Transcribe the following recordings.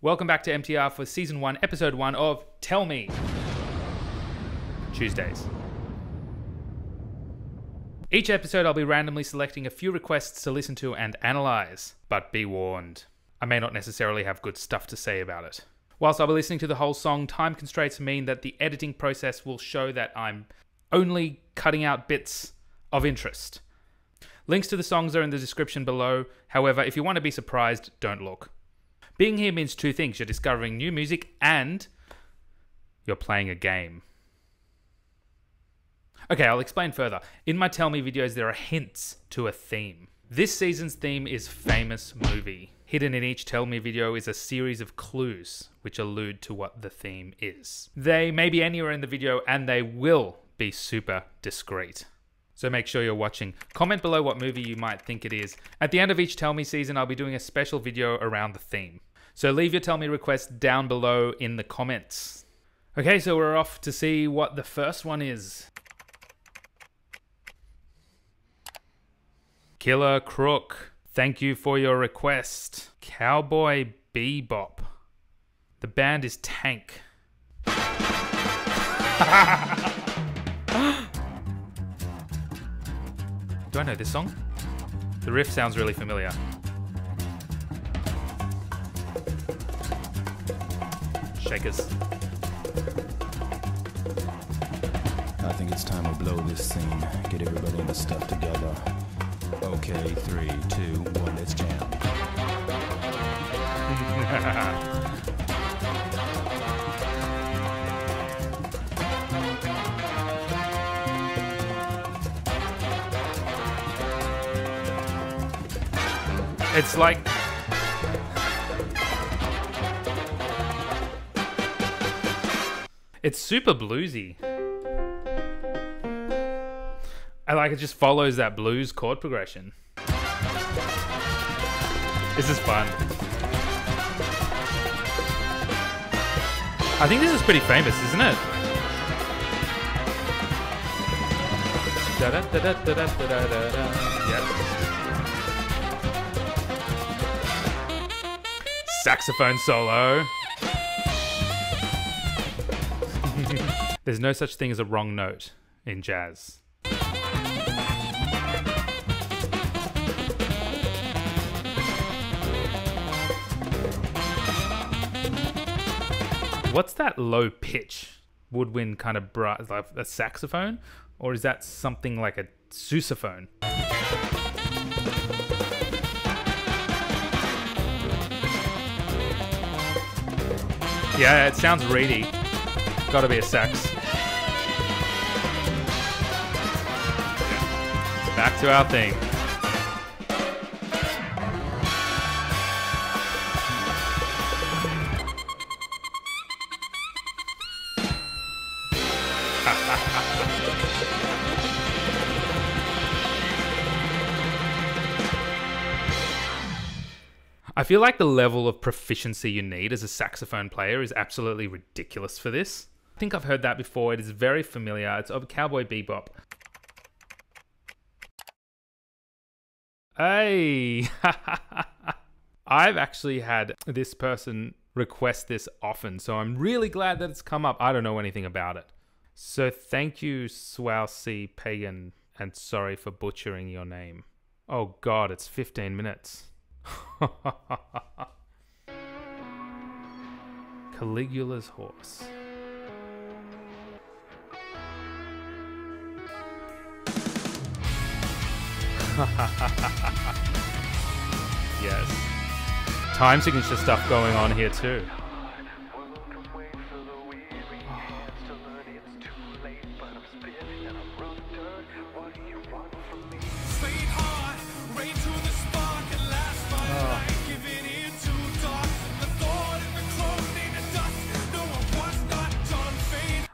Welcome back to MTR for Season 1, Episode 1 of Tell Me... Tuesdays. Each episode I'll be randomly selecting a few requests to listen to and analyse, but be warned, I may not necessarily have good stuff to say about it. Whilst I'll be listening to the whole song, time constraints mean that the editing process will show that I'm only cutting out bits of interest. Links to the songs are in the description below, however, if you want to be surprised, don't look. Being here means two things. You're discovering new music and you're playing a game. Okay, I'll explain further. In my Tell Me videos, there are hints to a theme. This season's theme is famous movie. Hidden in each Tell Me video is a series of clues which allude to what the theme is. They may be anywhere in the video and they will be super discreet. So make sure you're watching. Comment below what movie you might think it is. At the end of each Tell Me season, I'll be doing a special video around the theme. So leave your Tell Me request down below in the comments. Okay, so we're off to see what the first one is. Killer Crook, thank you for your request. Cowboy Bebop. The band is Tank. Do I know this song? The riff sounds really familiar. Shakers. I think it's time to blow this scene. Get everybody in the stuff together. Okay, 3, 2, 1, let's jam. It's like... it's super bluesy. I like it, just follows that blues chord progression. This is fun. I think this is pretty famous, isn't it? Yep. Saxophone solo. There's no such thing as a wrong note in jazz. What's that low pitch woodwind kind of brass, like a saxophone? Or is that something like a sousaphone? Yeah, it sounds reedy. Gotta be a sax. Back to our thing. I feel like the level of proficiency you need as a saxophone player is absolutely ridiculous for this. I think I've heard that before. It is very familiar. It's of Cowboy Bebop. Hey! I've actually had this person request this often, so I'm really glad that it's come up. I don't know anything about it. So thank you, Swousey Pagan, and sorry for butchering your name. Oh God, it's 15 minutes. Caligula's Horse. Yes. Time signature stuff going on here too.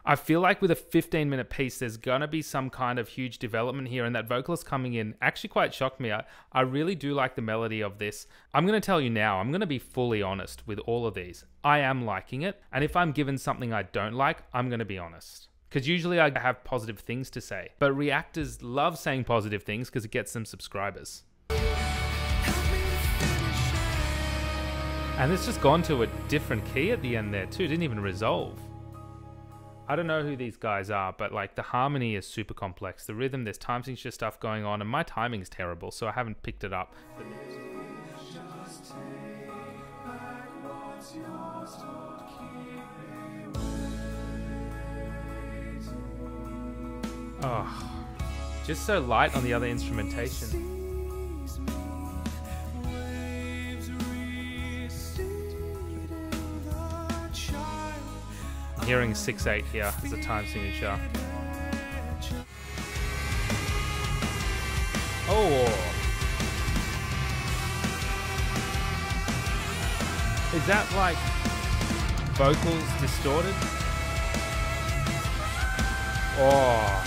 I feel like with a 15-minute piece, there's going to be some kind of huge development here. And that vocalist coming in actually quite shocked me. I really do like the melody of this. I'm going to tell you now, I'm going to be fully honest with all of these. I am liking it. And if I'm given something I don't like, I'm going to be honest. Because usually I have positive things to say. But reactors love saying positive things because it gets them subscribers. And it's just gone to a different key at the end there too. It didn't even resolve. I don't know who these guys are, but like the harmony is super complex. The rhythm, there's time signature stuff going on, and my timing's terrible, so I haven't picked it up. Oh, just so light on the other instrumentation. I'm hearing 6/8 here as a time signature. Oh, is that like vocals distorted? Oh.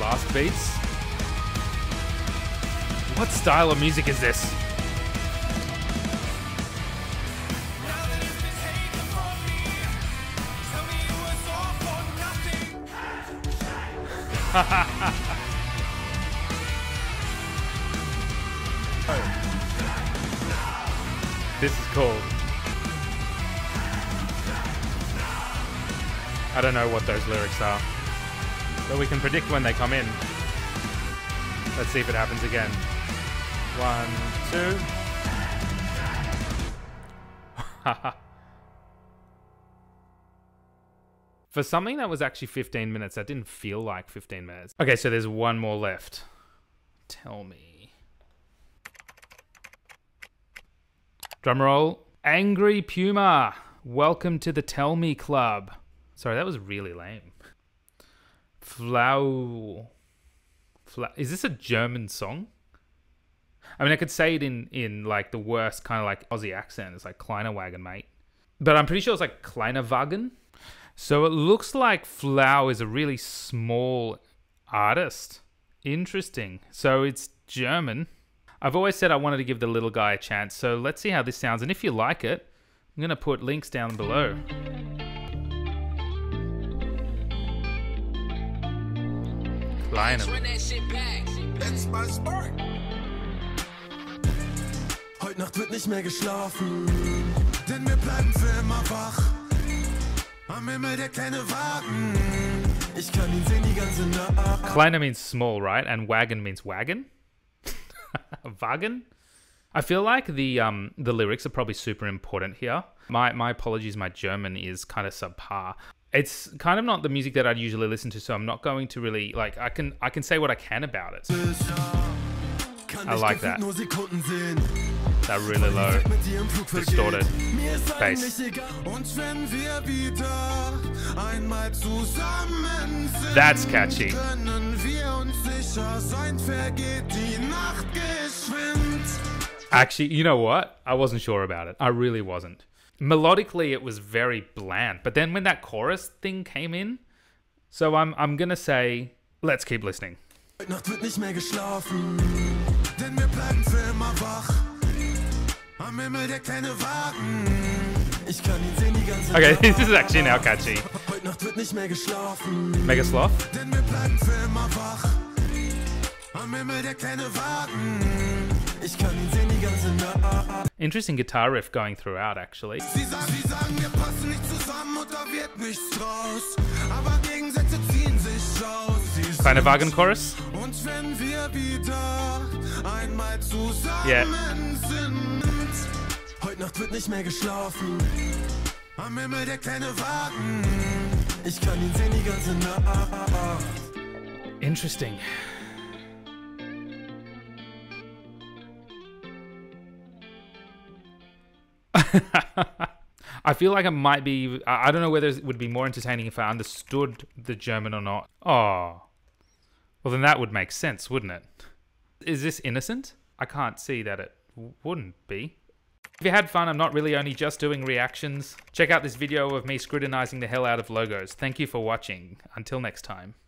Last beats. What style of music is this? Oh. This is cool. I don't know what those lyrics are, but we can predict when they come in. Let's see if it happens again. 1, 2. For something that was actually 15 minutes, that didn't feel like 15 minutes. Okay, so there's one more left. Tell Me. Drum roll. Angry Puma. Welcome to the Tell Me Club. Sorry, that was really lame. Flouw. Is this a German song? I mean, I could say it in like the worst kind of like Aussie accent. It's like Kleiner Wagen, mate. But I'm pretty sure it's like Kleiner Wagen. So it looks like Flouw is a really small artist. Interesting. So it's German. I've always said I wanted to give the little guy a chance. So let's see how this sounds. And if you like it, I'm going to put links down below. Let's run that shit back. That's my spark. Heute Nacht wird nicht mehr geschlafen, denn wir bleiben für immer wach. Am Himmel der kleine Wagen. Ich kann ihn sehen die ganze Nacht. Kleiner means small, right? And wagon means wagon. Wagen. I feel like the lyrics are probably super important here. My apologies, my German is kind of subpar. It's kind of not the music that I'd usually listen to, so I'm not going to really, like, I can say what I can about it. I like that. That really low, distorted bass. That's catchy. Actually, you know what? I wasn't sure about it. I really wasn't. Melodically, it was very bland. But then when that chorus thing came in, so I'm gonna say, let's keep listening. Okay, this is actually now catchy. Mega sloth. Interesting guitar riff going throughout, actually. Kleiner Wagen chorus. Yeah. Interesting. I feel like it might be, I don't know whether it would be more entertaining if I understood the German or not. Oh, well then that would make sense, wouldn't it? Is this innocent? I can't see that it wouldn't be. If you had fun, I'm not really only just doing reactions. Check out this video of me scrutinizing the hell out of logos. Thank you for watching. Until next time.